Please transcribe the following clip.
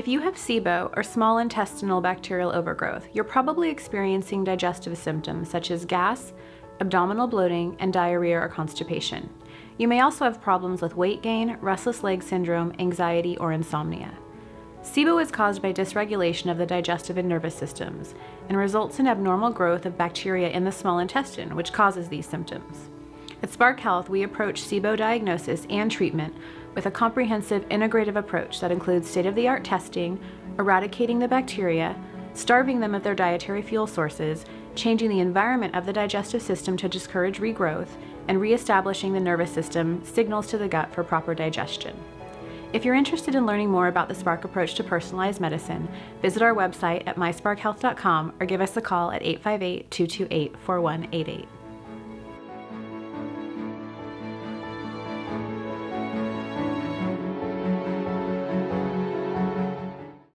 If you have SIBO, or small intestinal bacterial overgrowth, you're probably experiencing digestive symptoms such as gas, abdominal bloating, and diarrhea or constipation. You may also have problems with weight gain, restless leg syndrome, anxiety, or insomnia. SIBO is caused by dysregulation of the digestive and nervous systems and results in abnormal growth of bacteria in the small intestine, which causes these symptoms. At Spark Health, we approach SIBO diagnosis and treatment with a comprehensive, integrative approach that includes state-of-the-art testing, eradicating the bacteria, starving them of their dietary fuel sources, changing the environment of the digestive system to discourage regrowth, and reestablishing the nervous system signals to the gut for proper digestion. If you're interested in learning more about the Spark approach to personalized medicine, visit our website at mysparkhealth.com or give us a call at 858-228-4188.